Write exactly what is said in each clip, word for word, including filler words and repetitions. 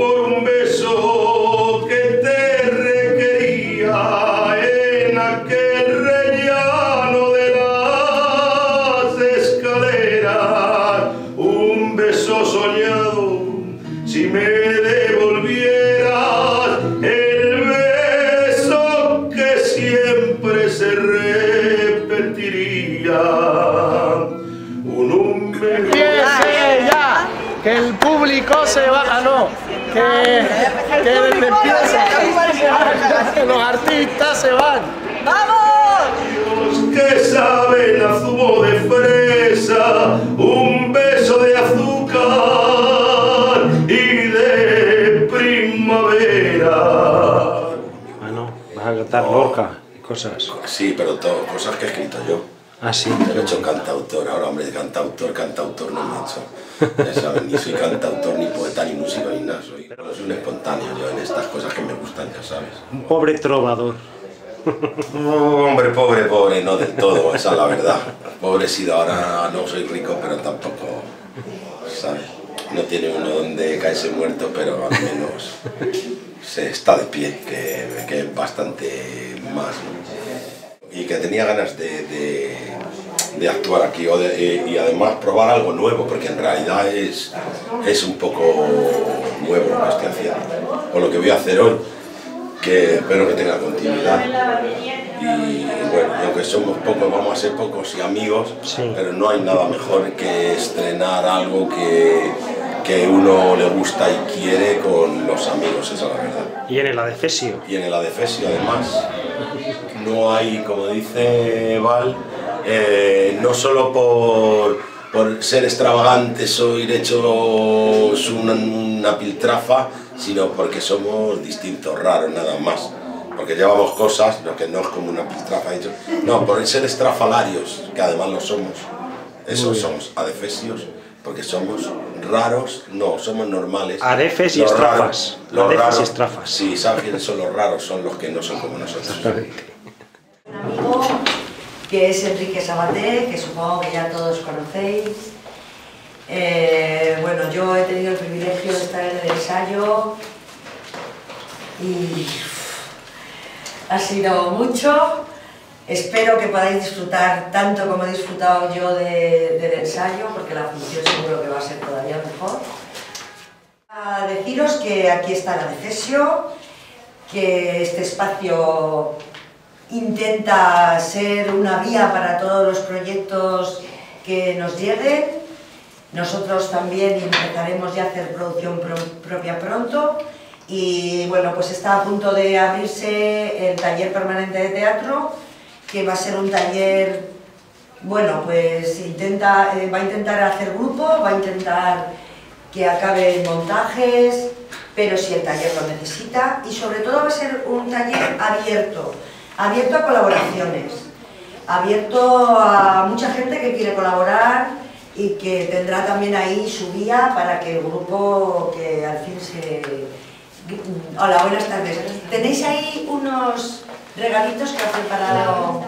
por un beso que te requería en aquel rellano de las escaleras, un beso soñado, si me devolvieras el beso que siempre se repetiría. Un hombre... Que el público se baja, no, que, que desde empieza, que los artistas se van. ¡Vamos! Que saben a zumo de fresa, un beso de azúcar y de primavera. Bueno, vas a cantar Lorca y cosas. Sí, pero todo, cosas que he escrito yo. Ah, sí. Te lo he hecho cantautor, ahora hombre, cantautor, cantautor no me he hecho. Ya saben, ni soy cantautor, ni poeta, ni músico, ni nada. Soy, pero soy un espontáneo yo en estas cosas que me gustan, ya sabes. Un pobre trovador. Oh, hombre, pobre, pobre, no del todo, esa es la verdad. Pobre he sido, ahora no soy rico, pero tampoco, ¿sabes? No tiene uno donde caerse muerto, pero al menos se está de pie, que, que es bastante más, ¿no? Y que tenía ganas de, de, de actuar aquí o de, y además probar algo nuevo, porque en realidad es, es un poco nuevo lo que estoy haciendo, o lo que voy a hacer hoy, que espero que tenga continuidad. Y bueno, aunque somos pocos, vamos a ser pocos y amigos, sí. Pero no hay nada mejor que estrenar algo que, que uno le gusta y quiere con los amigos, esa es la verdad. Y en el Adefesio. Y en el Adefesio, además. No hay, como dice Val, eh, no solo por, por ser extravagantes o ir hechos una, una piltrafa, sino porque somos distintos, raros, nada más. Porque llevamos cosas, pero que no es como una piltrafa. Hecho. No, por ser estrafalarios, que además lo somos. Eso somos adefesios, porque somos raros, no, somos normales. Adefes y estrafas. Los raros, estrafas. Sí, ¿sabes quiénes son los raros? Son los que no son como nosotros. Un amigo que es Enrique Sabaté, que supongo que ya todos conocéis. Eh, bueno, yo he tenido el privilegio de estar en el ensayo y ha sido mucho. Espero que podáis disfrutar tanto como he disfrutado yo de, del ensayo, porque la función seguro que va a ser todavía mejor. A deciros que aquí está el Adefesio, que este espacio intenta ser una vía para todos los proyectos que nos lleguen. Nosotros también empezaremos ya a hacer producción pro propia pronto y bueno, pues está a punto de abrirse el taller permanente de teatro, que va a ser un taller, bueno, pues intenta, eh, va a intentar hacer grupo, va a intentar que acabe montajes, pero si el taller lo necesita, y sobre todo va a ser un taller abierto, abierto a colaboraciones, abierto a mucha gente que quiere colaborar y que tendrá también ahí su vía para que el grupo que al fin se... Hola, buenas tardes. Tenéis ahí unos regalitos que ha preparado...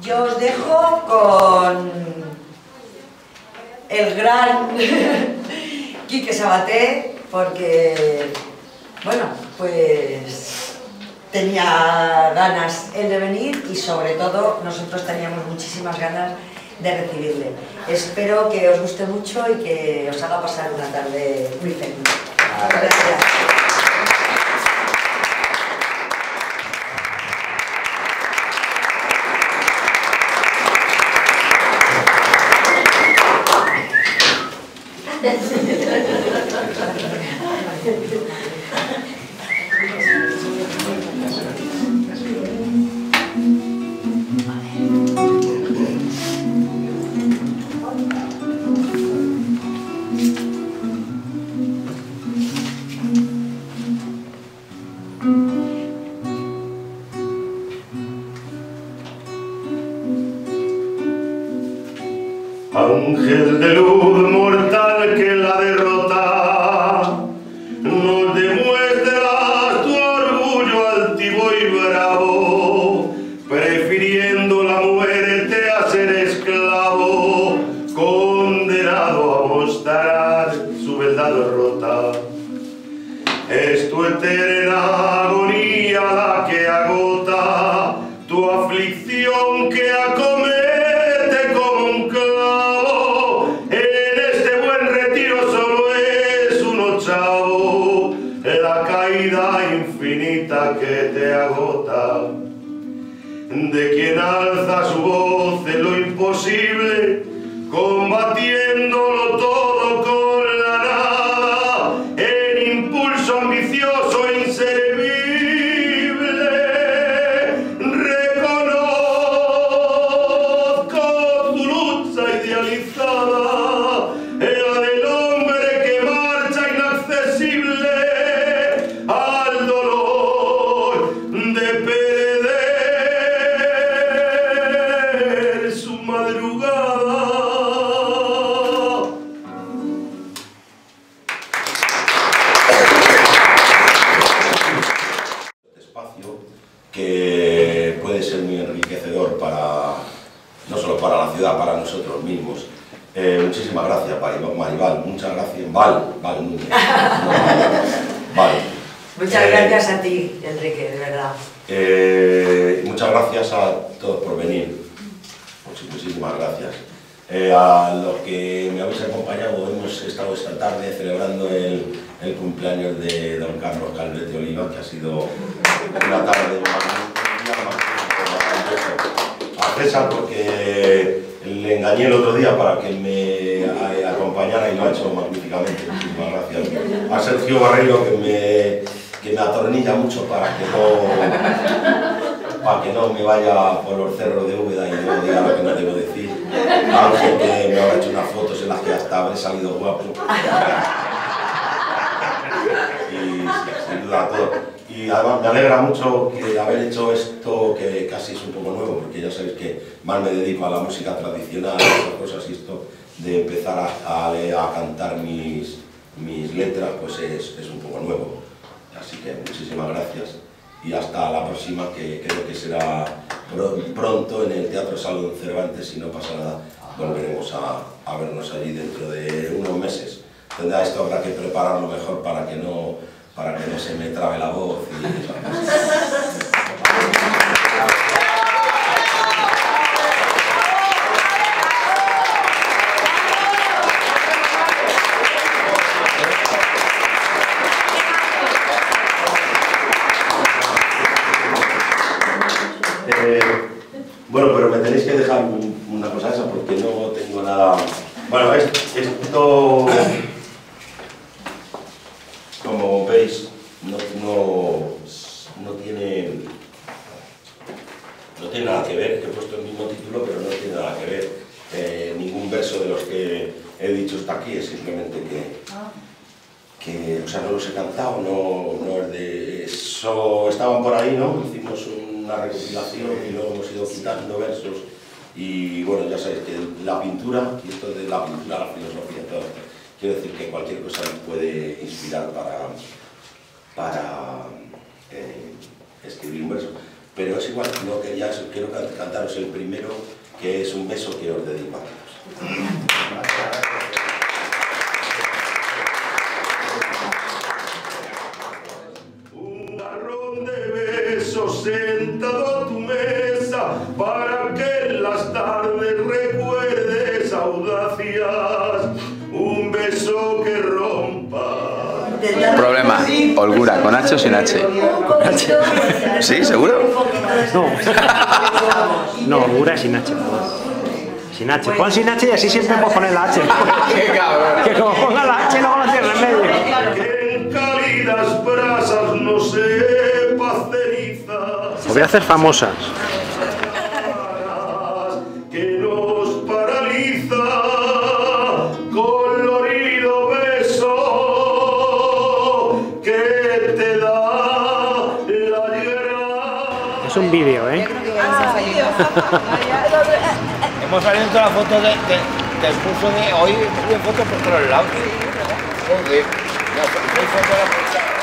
Yo os dejo con el gran Quique Sabaté, porque, bueno, pues... tenía ganas él de venir y sobre todo nosotros teníamos muchísimas ganas de recibirle. Espero que os guste mucho y que os haga pasar una tarde muy feliz. Muchas gracias. Ángel de luz mortal que la derrota nos demuestra tu orgullo altivo y bravo, prefiriendo la muerte a ser esclavo, condenado a mostrar su verdad. la derrota. Es tu eterna agonía la que agota, tu aflicción que acomete como un clavo. En este buen retiro solo es un ochavo, la caída infinita que te agota. De quien alza su voz en lo imposible, combatiéndolo todo con la nada, en impulso ambicioso e inservible. Reconozco tu lucha idealizada, la del hombre que marcha inaccesible al dolor de perder su madrugada. Que puede ser muy enriquecedor para, no solo para la ciudad, para nosotros mismos. Eh, muchísimas gracias, Maribal. Muchas gracias. Val, Val, no, Val. Muchas eh, gracias a ti, Enrique, de verdad. Eh, muchas gracias a todos por venir. Muchísimas gracias. Eh, a los que me habéis acompañado, hemos estado esta tarde celebrando el, el cumpleaños de don Carlos Calvete Oliva, que ha sido una tarde a César, porque le engañé el otro día para que me acompañara y lo ha hecho magníficamente. Muchísimas gracias. A Sergio Barreiro, que me, que me atornilla mucho para que no, para que no me vaya por los cerros de Úbeda y no diga lo que no debo decir. A Ángel, que me habrá hecho unas fotos en las que hasta habré salido guapo. Y sin duda a todos. Y además me alegra mucho que haber hecho esto, que casi es un poco nuevo, porque ya sabéis que más me dedico a la música tradicional, a esas cosas, y esto de empezar a, a, a cantar mis, mis letras, pues es, es un poco nuevo. Así que muchísimas gracias y hasta la próxima, que creo que será pro, pronto en el Teatro Salón Cervantes. Si no pasa nada, volveremos a, a vernos allí dentro de unos meses. Tendrá esto, habrá que prepararlo mejor para que no... para que no se me trabe la voz y esas cosas. Eh, bueno, pero me tenéis que dejar un, una cosa esa porque no tengo nada... Bueno, es, esto... Como veis, no, no, no, tiene, no tiene nada que ver, he puesto el mismo título, pero no tiene nada que ver. Eh, ningún verso de los que he dicho está aquí, es simplemente que, que o sea, no los he cantado, no, no es de eso. Estaban por ahí, ¿no? Hicimos una recopilación y luego hemos ido quitando versos. Y bueno, ya sabéis que la pintura, y esto de la pintura, la filosofía, todo. Quiero decir que cualquier cosa me puede inspirar para, para eh, escribir un verso. Pero es igual, no quería eso, quiero cantaros el primero, que es un beso que os dedico a todos. Un jarrón de besos sentado a tu mesa, para que en las tardes recuerdes audacias. Un beso que rompa. Problema, holgura, ¿con H o sin H? ¿Con H? ¿Sí? ¿Seguro? No, no, holgura es sin H. Sin H, pon sin H y así siempre puedo poner la H. ¡Qué cabrón! Que como ponga la H luego no tiene remedio. Que en cálidas brasas no sepa ceniza. Os voy a hacer famosas. Que nos paraliza. Es un vídeo, ¿eh? Ah, hemos salido todas las fotos de, de, del curso de hoy, de fotos por todos lados. Sí, ¿verdad? Sí.